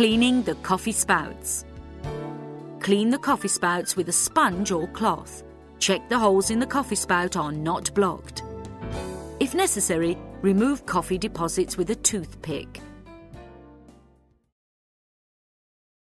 Cleaning the coffee spouts. Clean the coffee spouts with a sponge or cloth. Check the holes in the coffee spout are not blocked. If necessary, remove coffee deposits with a toothpick.